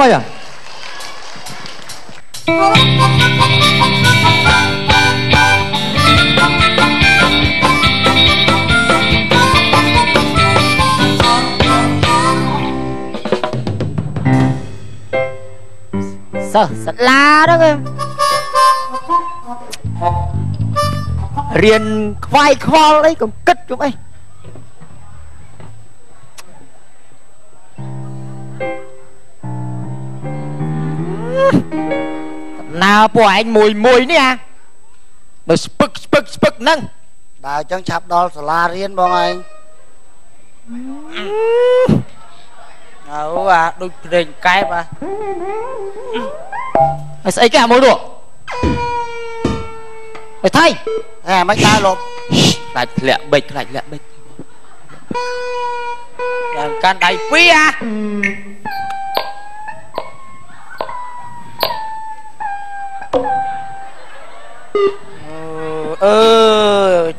bây giờ. Sợ, sợ la đó em. Riêng vai kho đấy còn cất chúng ấy. Nào bộ anh mùi mùi nè à. Mà spuk spuk spuk nâng. Đào chẳng chạp đó sợ la riêng bọn anh. Nào à, đôi rình cái bà. Mày sẽ cái mối đùa. Mày thay. À mày ta lộp. Lạch lẹ bịch. Đàn can đầy quý à.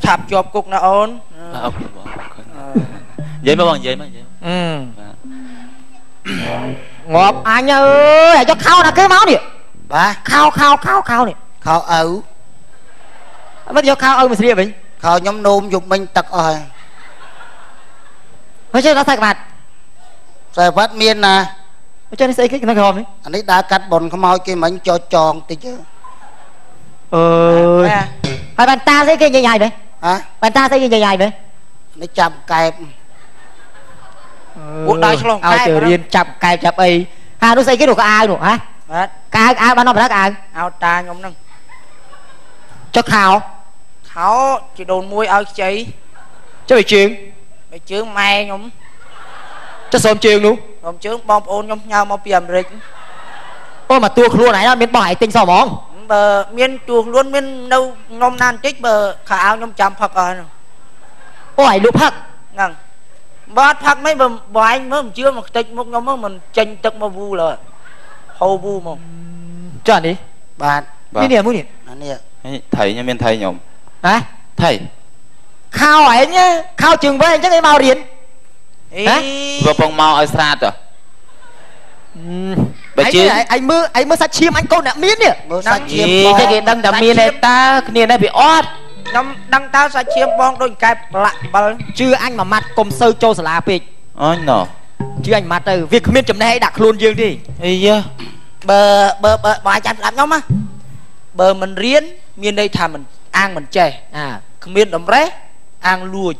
Chạp chộp cục nè ôn. Vậy mà bằng vậy mà. Ngọt anh ơi cho khao là cái máu đi bà khao khao khao khao đi khao ấu bây giờ khao ấu mình xịa mình khao nhóm nôm dục mình tật rồi mới chơi nó sạch mặt rồi phát miên nè mới chơi nó sẽ kích nó cái hòm ấy anh ấy đã cắt bồn không mau kia mình cho tròn tí chứ hồi bạn ta sẽ cái gì dài vậy hả bạn ta sẽ cái gì dài vậy nó chạm kẹp buộc đai xong ao trời điên chậm cài chậm ấy ha nó xây cái đồ cái ai hả cái ai bán nó phải ai ao ta nhóm nâng cho khảo khảo chỉ đồn môi ao cháy cho bị chuyện mai nhóm cho xóm chuyện luôn xóm chuyện bom ôn nhóm nhau mau piềm rịch ôi mà tuộc luôn này nó miên bỏ tinh sao món bờ miên tuộc luôn miên nâu nôm nan chích bờ khảo nhóm chậm phật rồi ôi lụp phật nâng bát phật mấy bà anh mới chưa mà tịch một nhóm mới mình tranh tật mà vu là hầu vu mà cho anh đi bạn cái này muốn gì thầy nha miền thầy nhom hả thầy khao ấy nhá khao trường với anh chắc cái mau điền hả vừa bằng mau ở xa rồi anh mới sát chim anh câu nặng miến nhỉ sát chim cái gì đang đập miến này ta miền này bị ót nhóm đăng tao sẽ chiếm bong đôi cái lạ bờ chứ anh mà mặt cùng sơ châu là pịch anh nọ chứ anh mặt từ việc miên chấm này đặt luôn dương đi yeah. bờ bài chặt lắm nhóm á bờ mình riêng miên đây thà mình ăn mình chè à miên đầm ré ăn lùi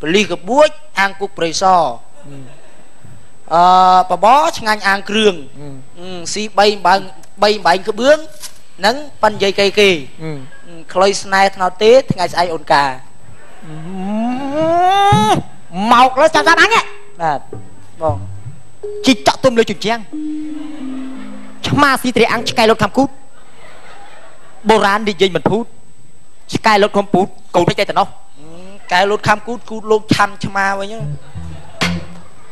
ly gặp buối ăn cục bầy sò bà bó ngang ăn cường si bay bay cứ bướng nắng pan dây cây kỳ khơi snai thao tết ngày ai ôn cả màu nó sao ra bắn ấy à vâng chỉ chọn tôm lưới chừng trang chấm ma si tre ăn cây lột tham cút bồ rán đi dây mình phút cây lột không phút cầu thấy cây tận không cây lột tham cút cút lột chăn chấm ma vậy nhá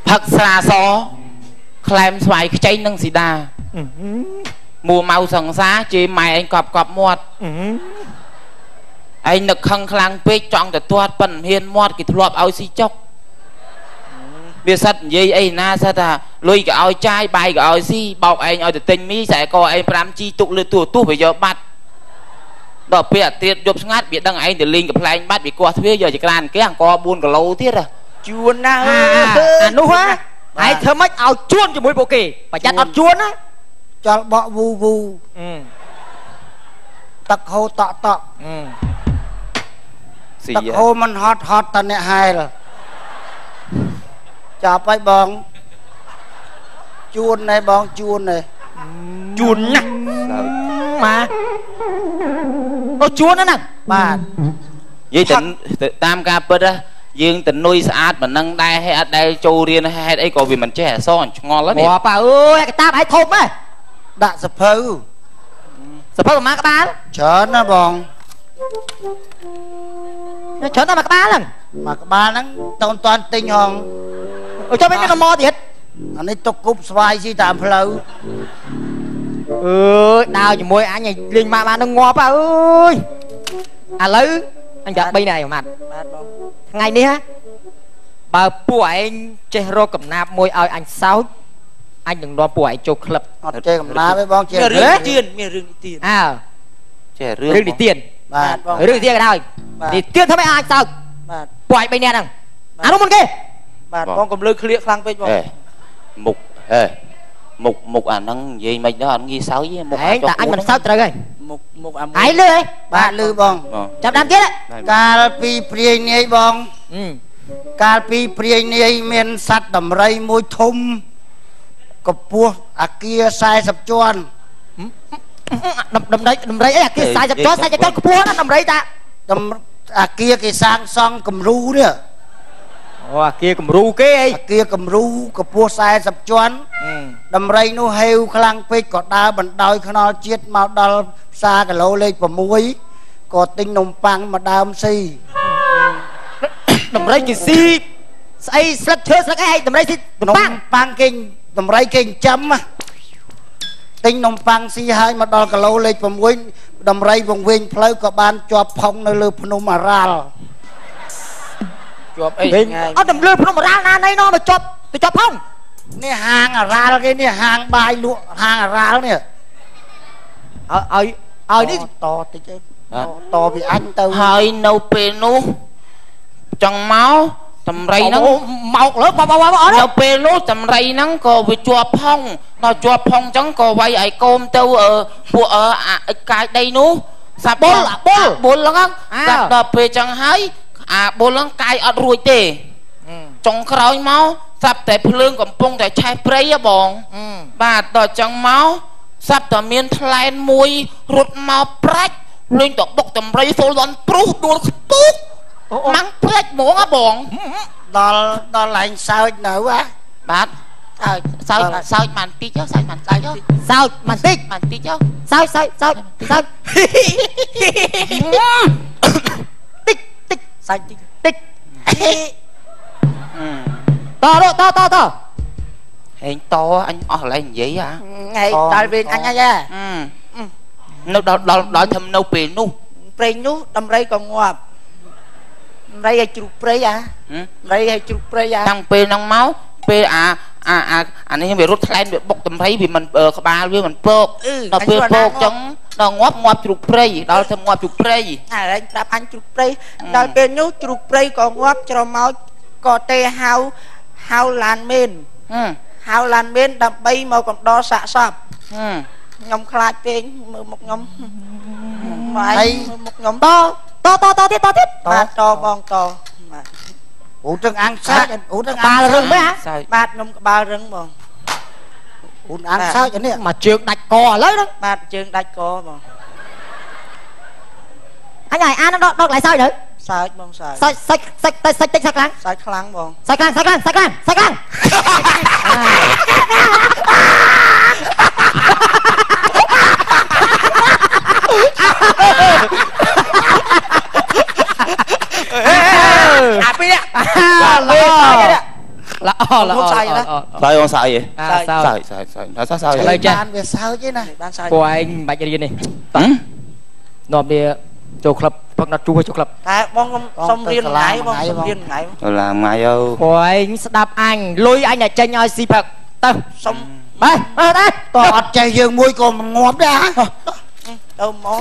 thật xa xó clam xoài cháy nâng xì đà mùa màu sần xa chị mày anh cọp cọp muột anh nực khăng khăng pê chọn để toát bẩn hiền muột cái thua ao xí chóc biết sắt gì anh na sắt à lôi cái ao chai bài cái ao xí bọc anh ao để tình mỹ sẽ coi anh làm chi tụ lừa tụt tụt bây giờ bắt đỏ pẹt tiệt đốp ngát biết đăng anh để linh gặp lại anh bắt bị quạt thuê giờ chỉ làm cái hàng co buôn cả lâu tiết à chuồn na à nô hóa ai thơ mách ao chuồn cho mỗi bộ kỳ phải chặt ao chuồn á cho bọ vu vu tật hô tọ tọ tật hô mình hot hot tận này hai rồi chào bay bong chuồn này bong chuồn này chuồn nè mà nó chuồn đó nè bà với tỉnh tam ca bớt á dương tình nuôi sát mà nâng đai hay đai châu riêng hay ấy còn vì mình trẻ son ngon lắm bò bà ơi cái tam hãy thôm á đã sập hư mà các bạn chớ nó bòn nó chớ nó mà các bạn lần mà các bạn nắng toàn toàn tinh hồn ở cho bên nó mò thiệt anh ấy tục cúp xoay gì tạm lâu đau chỉ môi anh này liền mà bạn nó ngọt bà ơi à lấy anh đợi bây này mà ngày đi ha bà của anh chơi rô cầm nạp môi ơi anh sáu anh đừng đo bụi cho club chơi cầm lá với bóng chơi tiền à chơi rương đi tiền bạn rương đi tiền cái nào thì tiền thấm ai sao bụi bên nè đằng anh không muốn kia bạn bóng cầm lưỡi khịa khăng bên bóng mục mục mục à năng gì mình đó anh nghi xấu với mục ta anh mình xấu trời ơi mục mục à hãy lưỡi bạn lưỡi bóng chậm đam tiết đấy cà phê riêng này bóng cà phê riêng này men sắt đầm rây môi thum cặp búa à kia sai sập tròn đầm rây à kia sai sập tròn cặp búa nó đầm rây ta đầm à kia cái sang song cầm ru nữa à kia cầm ru cái kia cầm ru cặp búa sai sập tròn đầm rây nó heo khang phê cọt đá bẩn đôi khno chết màu đỏ xa cả lô lên và muối cọt tinh nồng pang mà đam si đầm rây cái si say sập thưa sập cái đầm rây si pang pang kinh đầm rây kinh chấm tinh nồng pang si hai mà đo cả lô lên và muối đầm rây vùng ven phơi có ban cho phong nơi lư phun mà ra ở đầm lư phun mà ra na này nó mà chọc thì chọc phong nè hàng à ra cái nè hàng bài lụa hàng à ra nè ơi đi to tí chứ to bị anh tao hơi nâu pê nú trong máu tầm rây nó mọc lớp bao nâu pê nú tầm rây nó có bị chua phong chẳng có vay ai cơm tao ở của ở cái đây nú sa bố lắm á đặt đập về chẳng hái à bố lắm cay ở ruồi tê trong khói máu sắp tới phương cầm bông để chạy prey à bông bà tỏ chẳng máu sắp tới miền thái mùi rút máu prách lên tỏ bọc tầm rây số lón prút đuôn spuk mắng prách muốn à bông đó là anh sao nữa quá bà sao màn tí chứ sao màn tí chứ sao tích sao tích to anh to anh ở lại vậy hả ngày tại vì anh ra nó đòi thầm nâu pin nu pin nu đâm rây còn ngoạp rây hay chụp rây à rây hay chụp rây à tăng pin tăng máu pin anh ấy bị rút lên bị bốc tầm rây vì mình có ba với mình bốc nó pin bốc trắng nó ngoạp chụp rây đòi thầm ngoạp chụp rây anh đáp anh chụp rây đòi pin nu chụp rây còn ngoạp cho máu có tê hao hao lan men đập bay màu còn đo sạ sập nhóm khai bên một nhóm mày một nhóm to tiếp mà to bong to ủ trứng ăn sát ủ trứng ba rừng mấy hả bát nhóm ba rừng bong ủ ăn sao cho nên mà trường đạch cò lấy đó bà trường đạch cò bong anh này ăn nó đọc lại sao nữa sạch bông sạch sạch sạch sạch sạch sạch sạch lăng sạch lăng bông sạch lăng Đây con sao vậy? Sao vậy? Bạn về sao chứ này? Cô anh bạch đi này nộp đi cho club bắt nó chui cho club. À, bong xong riêng ngái bong riêng ngái. Làm ngái đâu? Coi đáp anh, lôi anh là tranh ai xì phật. Tao xong. Đây, đây. Tọt chè dương môi còn ngọt đấy hả? Đâu mỏ.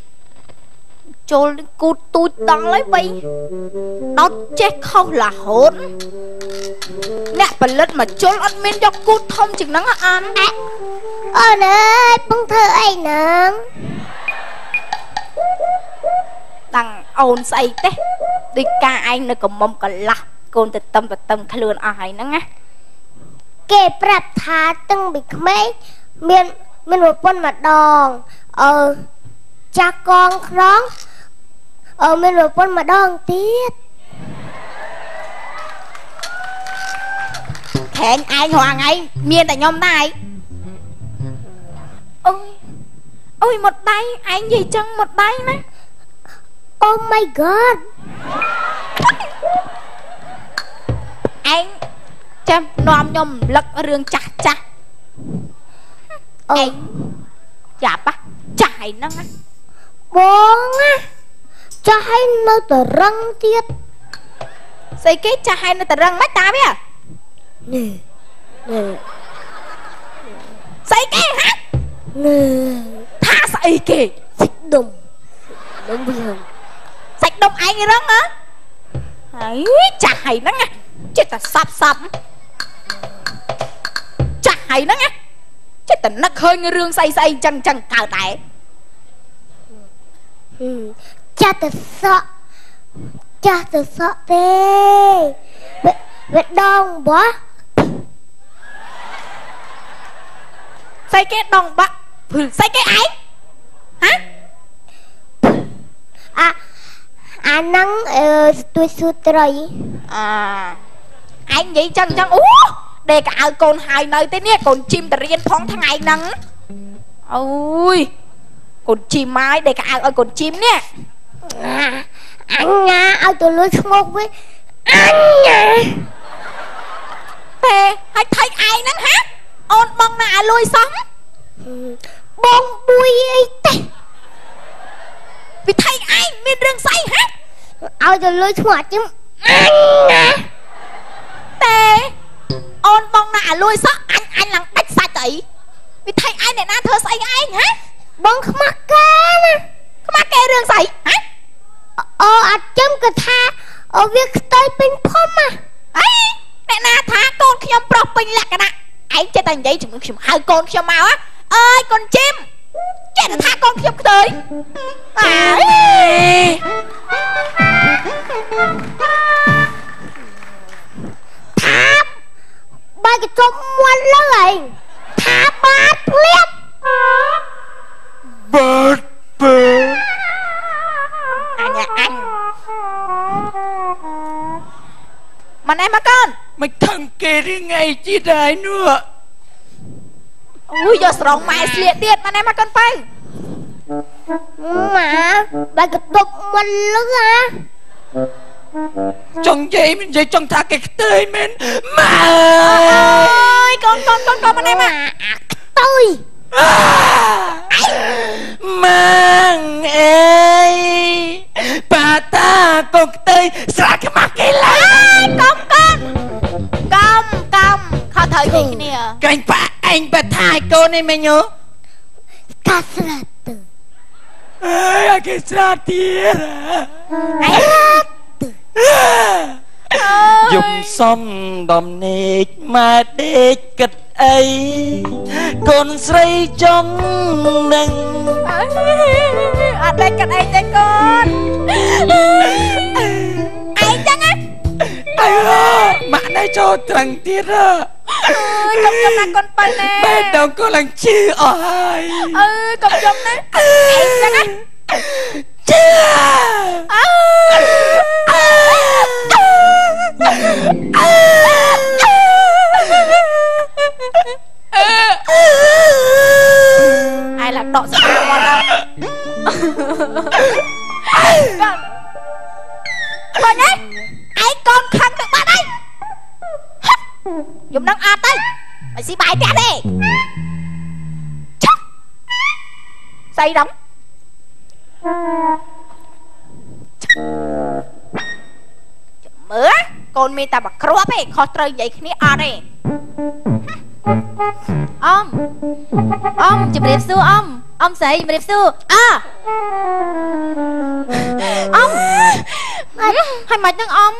cho cô tôi tăng lấy bay nó chết không là hỗn nè bẩn lết mà chốn ăn men cho cô thông chừng nắng ăn ơi nè bông thơ ấy nắng đằng ồn say té đi ca anh nó cầm mông còn lạ con từ tâm khơi luôn ai nắng á kề bạt thả từng bị mấy miền mình một con mặt đòn cha con khóng mình một con mặt đòn tiết khen anh Hoàng ấy miền tại nhóm này ôi một tay anh gì chân một tay nữa oh my god nòm nhom lật rương chặt chặt ấy chả ba chạy năng á bong á chạy nó từ răng tiết xây cái chạy nó từ răng mắt ta biết à nè nè xây cái hả nè tha xây kì sạch đông ai nghe răng á ấy chạy năng á chết là sập sập chạy năng á chết là nắc hơi nghe rương say say chăng chăng cào tẻ cha thật sợ cha thật sợ thế vậy đông bó say cái đông bó say cái ấy hả à nắng tôi sụt rồi à anh vậy chăng chăng ú để cả con hai nơi tới nè con chim ta riêng phong thằng ngày nắng ôi con chim mai để cả ơi con chim nè à, anh nha à, tôi luôn ngốc với anh nha thế hãy thấy ai nắng hả ôn bông nà lôi sống bông bùi ấy vì thấy ai miền rừng say hả ao cho lôi xoát chứ anh nè tê ôn bông nà lôi xót anh là bách xa tỷ vì thấy ai này na thơ say anh hả bông không mắc kê rừng say hả ô à chấm cái tha ô việc tới pin phong mà ấy này na tha con khi ông pro pin lạc nè ấy chơi tàn giấy chúng hai con khi mau á ơi con chim chết là tha con khi ông tới ấy tháp ba cái trống muôn lớn tháp bát liếp bát bát à nhà anh mà này mà con mày thằng kia đi ngay chi đại nữa ui giờ sòng mai xịt tiệt mà này mà con phải mà ba cái trống muôn lớn à chồng gì mình vậy chồng thà cái tươi mình mà ơi con bên em à tươi mang ơi bà ta con tươi sao cái mặt cái lại con khó thời gì nè cái anh bà thai con em mày nhớ cá sấu tử ai cái sao tiệt dùng xong đầm nệt mà để kịch ấy con say trong nâng ở đây kịch ấy đây con ấy chăng á ai mà đây cho thằng tiết à cầm chồng nè con bận nè bên đâu có lần chi ơi cầm chồng nè ấy chăng á ai làm đọt sao con đâu con đấy ai con khăn được bạn đấy dùng năng ạt đấy mày xí bài trẻ đi say đóng mớ con mi ta bạc crop ấy khó trời vậy khi ở đây ông chụp đẹp xưa ông xây chụp đẹp xưa à ông hai mặt nâng ông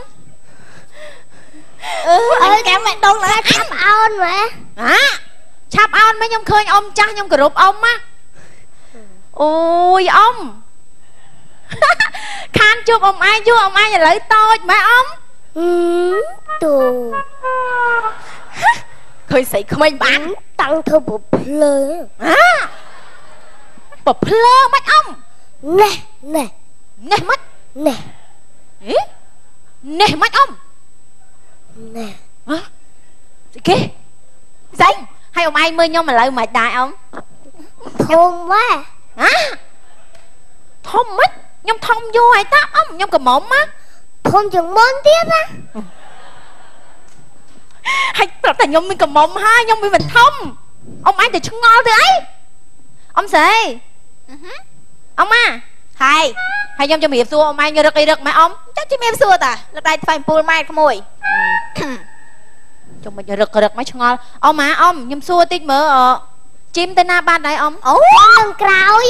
ơi cảm mẹ đông lại chắp on mà hả chắp on mấy nhom khơi ông chắc nhom crop ông á ôi ông khăn chụp ông ai nhà lấy tôi mà ông tù khơi sĩ không anh bán tăng thơ bộ plơ hả bộ plơ mắt ông nè nè nè mắt nè ý nè mắt ông nè hả kì danh hay ông ai mơ nhau mà lại mệt đại ông thơm quá hả thơm mất nhông thông vô hay ta ông nhông cầm mộng á thơm chừng môn tiếp á hay តែខ្ញុំមានកំមុំហើយខ្ញុំមានបន្ធំអ៊ំអាចទៅឆ្ងល់ធ្វើអីអ៊ំស្រីអ៊ំម៉ាហើយខ្ញុំជំរាបសួរអ៊ំឯងរឹកអីរឹកម៉ែអ៊ំចាំជំរាបសួរតាលើកដៃថ្វាយ7ម៉ែត្រក្មួយចាំមិនរឹករឹកម៉ែឆ្ងល់អ៊ំម៉ាអ៊ំខ្ញុំសួរតិចមើលជីមទៅណាបានដែរអ៊ំអូនឹងក្រោយ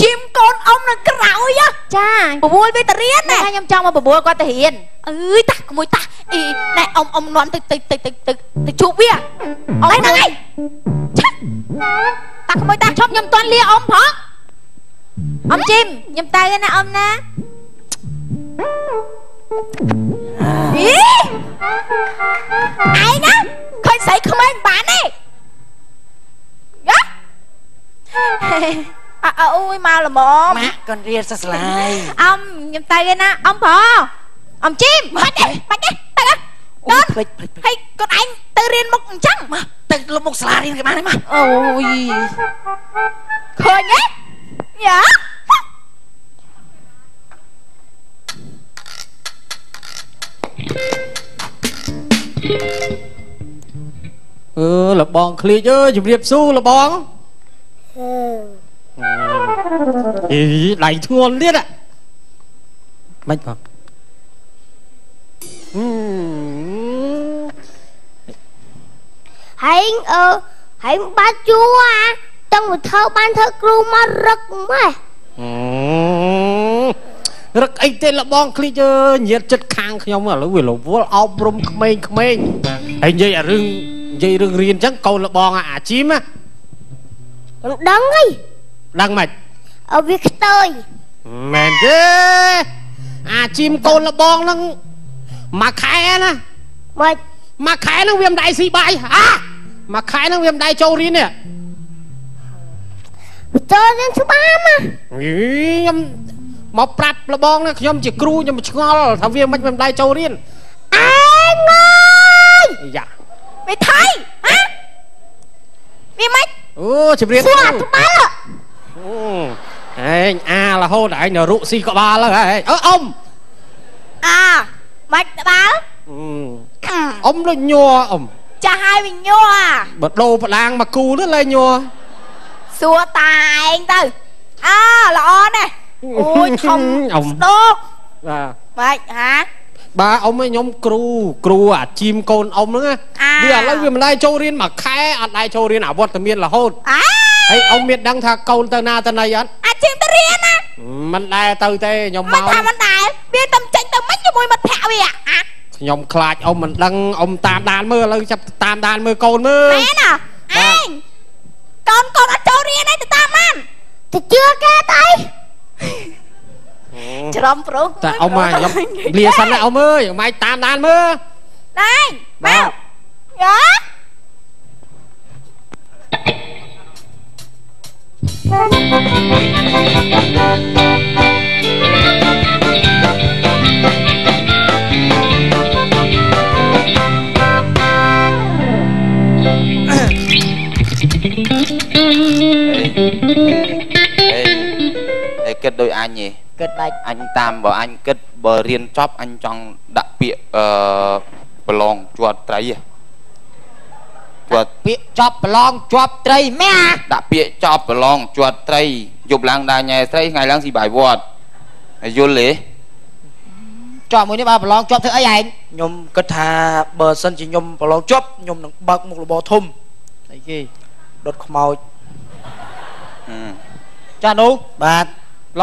ជីមកូនអ៊ំនឹងក្រោយចាប្រមូលវាទៅរៀនណាខ្ញុំចង់មកប្រមូលគាត់ទៅរៀនអើយតាក្មួយតាអីណែអ៊ំនន់ទៅជួបវាអីហ្នឹងឯងតាក្មួយតាឈប់ខ្ញុំមិនទាន់លាអ៊ំផងអ៊ំជីមខ្ញុំទៅណាអ៊ំណាអីឯណាឃើញស្រីក្មេងបានទេអូយមកល្មមម៉ាក់កូនរៀនសាស្ត្រឡាយអ៊ំខ្ញុំទៅឯណាអ៊ំប្រអ៊ំជីមបាច់ទេទៅអូយហើយកូនឯងទៅរៀនមុខអញ្ចឹងម៉ាទៅលុបមុខសាលារៀនគេបានទេម៉ាអូយឃើញទេយ៉ាអឺលបងឃ្លីចអើយជំរាបសួរលបងអីដៃធ្ងន់ទៀតហ៎មិនផងហែងបាត់ជួអាទាំងទៅធ្វើបានធ្វើគ្រូមករឹកម៉េះរឹកអីទេលបងឃ្លីចអើយញាតចិត្តខាងខ្ញុំឥឡូវវារវល់អប់រំក្មេងៗហើយនិយាយអារឿងរៀនអញ្ចឹងកូនលបងអាជីមណាដឹងហីដឹងម៉េចអូវាខ្ទើយមែនទេអាជីមកូនលបងហ្នឹងមួយខែណាម៉េចមួយខែហ្នឹងវាមិនដែរស៊ីបាយអាមួយខែហ្នឹងវាមិនដែរចូលរៀននេះចូលរៀនច្បាស់ណាខ្ញុំមកប្រាប់លបងណាខ្ញុំជាគ្រូខ្ញុំឆ្ងល់ថាវាមិនដែរចូលរៀនអេងើយយ៉ាវាថៃហ៎វាមិនអូជំរាបសួរក្បាលអេអារហូតឯងនៅរុស៊ីក្បាលហើយអើអ៊ំអាបាច់ក្បាលអ៊ំលុញញ័រអ៊ំចាស់ហើយវិញញ័របដូរផ្ដាងមកគូទៅលែងញ័រសួរតាឯងទៅអើល្អណាស់អូយធំស្ដុកបាទបាច់ហាបាទអ៊ំខ្ញុំគ្រូអាជីមកូនអ៊ំហ្នឹងវាឥឡូវវាមិនដែរចូលរៀនមួយខែអត់ដែរចូលរៀនអវត្តមានរហូតហើយអ៊ំមានដឹងថាកូនទៅណាទៅណីអត់អាជីមទៅរៀនណាមិនដែរទៅទេខ្ញុំមកថាមិនដែរវាតែចេញទៅមិនជាមួយមិត្តភក្តិវាខ្ញុំខ្លាចអ៊ំមិនដឹងអ៊ំតាមដានមើលឥឡូវចាប់តាមដានមើលកូនមើលមែនណាអេងកូនអត់ចូលរៀនទេទៅតាមបានទៅជឿគេទៅច្រំប្រុសតែអ៊ំមកខ្ញុំលាសិនណាអ៊ំអើយអ៊ំអាចតាមដានមើលដែរមកយ៉ាអេគិតដោយអញទេគិតដាច់អញតាមបើអញគិតបើរៀនចប់អញចង់ដាក់ពាក្យប្រឡងជាប់ត្រីគាត់ពាក្យចប់ប្រឡងជាប់ត្រីមែនដាក់ពាក្យចប់ប្រឡងជាប់ត្រីយប់ឡើងដាញ៉ែស្រីថ្ងៃឡើងស៊ីបាយវត្តហើយយល់ទេចប់មួយនេះបើប្រឡងជាប់ធ្វើអីឯងខ្ញុំគិតថាបើសិនជាខ្ញុំប្រឡងជាប់ខ្ញុំនឹងបើកមុខរបរធំអីគេដុតខ្មោចចានោះបាទ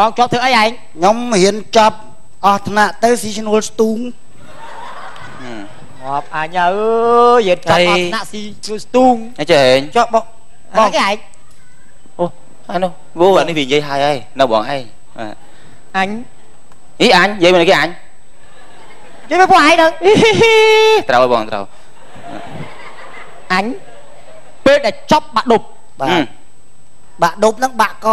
ឡងជាប់ធ្វើអីឯងខ្ញុំរៀនចប់អស់ថ្នាក់ទៅស៊ីឈ្នួលស្ទូងងាប់អញអើយរៀនចប់អស់ថ្នាក់ស៊ីឈ្នួលស្ទូងអីចេះចប់បងគេឯងអូអានោះវូអានេះវានិយាយហើយហើយនៅបងឯងអញអីអញនិយាយមកគេអញនិយាយមកពួកឯងទៅត្រូវបងត្រូវអញពេលដែលចប់បាក់ដប់បាទបាក់ដប់នឹងបាក់ក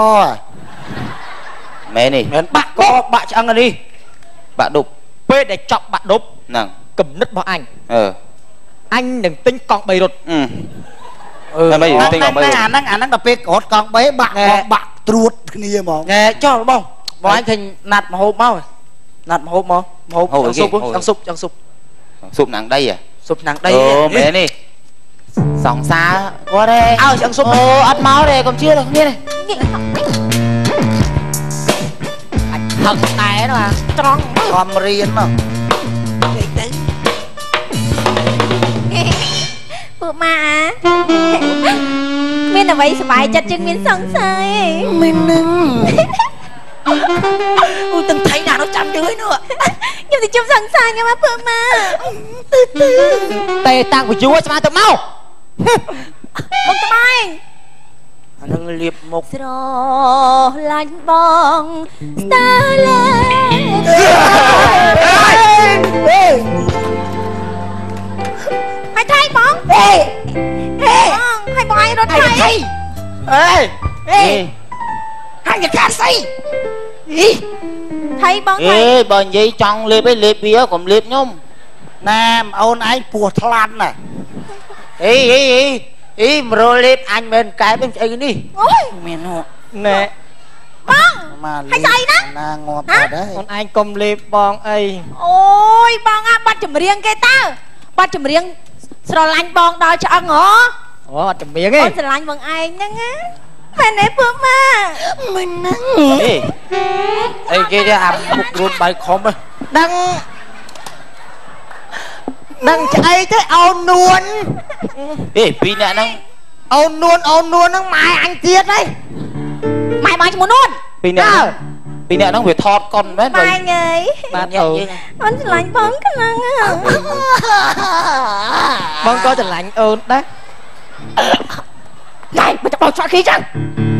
មែននេះមែនបាក់កបាក់ឆ្អឹងនេះបាក់ដប់ពេលដែលចប់បាក់ដប់ហ្នឹងគំនិតរបស់អញអញនឹងទិញកង់3រត់មិនទិញកង់3អាហ្នឹងដល់ពេលរត់កង់3បាក់ត្រួតគ្នាហ្មងចុះបងអញឃើញណាត់មហូបមកមហូបស៊ុបស៊ុបស៊ុបណាំងដីស៊ុបណាំងដីអូមែននេះ Sóng xa quá đây. Ao chẳng sụp. Ô, ắt máu đây còn chưa là không biết này. Thật này đó mà. Tròn. Còn riêng mà. Người tính. Bữa mà. Mình là vậy sải chặt chân mình sóng xa. Mình nâng. Ui từng thấy nào nó chạm dưới nữa. Nhưng thì chụp sẵn sàng nha má Phượng mà. Từ từ. Tê tang của chú ơi sao mà tụi mau. Bông tụi mai. Nâng liệp mục. Rồi lạnh bóng ta lên. Hãy thay bóng. Hãy bỏ ai đó thay. Ê anh cả say. Thấy bóng này. Bởi vậy chồng liếp ấy liếp bia cũng liếp nhung. Nam ôn anh phùa thlan này. Ý mà rồi liếp anh mình cái bên anh đi. Ôi mình hộ. Nè. Bóng hay dậy đó. Còn anh cũng liếp bóng ấy. Ôi bóng á bắt chùm riêng kê ta. Bắt chùm riêng. Rồi lanh bóng đó cho ăn hả. Ủa bắt chùm riêng ấy. Ôi rồi lanh bóng anh nâng á. Mày nếp bóng mà. Mình nâng. Ê kia kia à một luôn bài khóm á. Đăng chạy tới ao nuôn. Ê pin nè nâng. Ao nuôn nâng mai anh tiết đấy. Mai mai cho muốn nuôn. Pin nè nâng phải thọt con mấy rồi. Mai ngấy. Ba tàu. Con chỉ lạnh bóng cái nâng á. Bóng có chỉ lạnh ơn đấy. Này mà chắc bóng xoá khí chăng.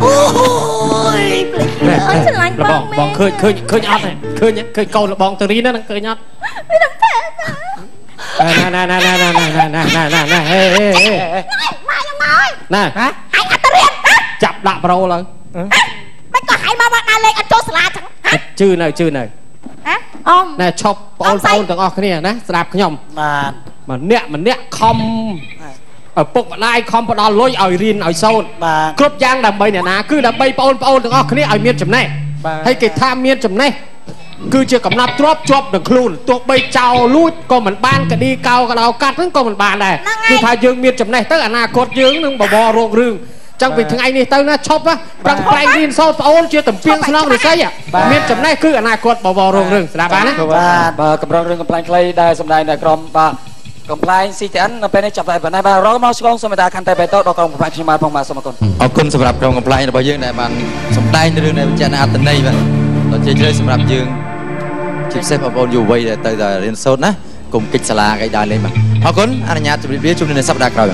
Ôi anh sẽ lạnh bóng mê. Bóng khơi nhọt này. Khơi câu là bóng từ rí nó đang khơi nhọt. Mày đừng thế mà. Nè mày nhầm mỏi. Nè anh ta riêng. Chạp đạp râu lần. Mày có hãy mà bọn ta lên ăn chốt sả chẳng. Chư này ông. Nè chọc bọn ôn tưởng ọc này nè. Sả đạp cái nhầm. Mà nẹ không. Ở bụng bọn ai không bọn đó lôi ở riêng ở sâu. Cốp giang đàm bây nè ná. Cứ đàm bây bọn ôn được ọc cái này ở miên chùm này. Hay cái tham miên chùm này. Cứ chưa cầm nạp trộp chộp được luôn. Tuộc bây chào lút. Còn mình ban cả đi cao cả đào cắt. Còn mình bàn này. Cứ thả dương miên chùm này. Tất cả nà cốt dương nâng bỏ bò ruộng rừng. Chẳng vì thằng anh này tao nó chóp á. Đằng quanh riêng sâu bọn ôn chưa tầm phiên xong rồi xây ạ. Miên chùm này cứ cả nà cốt bỏ bò ruộng rừng. Đã bán Complain si Tian, nampaknya capai benar. Baik, orang mau sokong sama kita akan tepat atau dokong berapa cuma pong mas sama kon. Okun sebab orang complain apa yang naik man sampai ni dengan macam mana atas ni kan. Tapi jadi sebab yang chip set apa pun jual dia terus rian sot na kum kik salah gaya dah leh man. Okun, anaknya cuma dia cuma ni sabda kerja.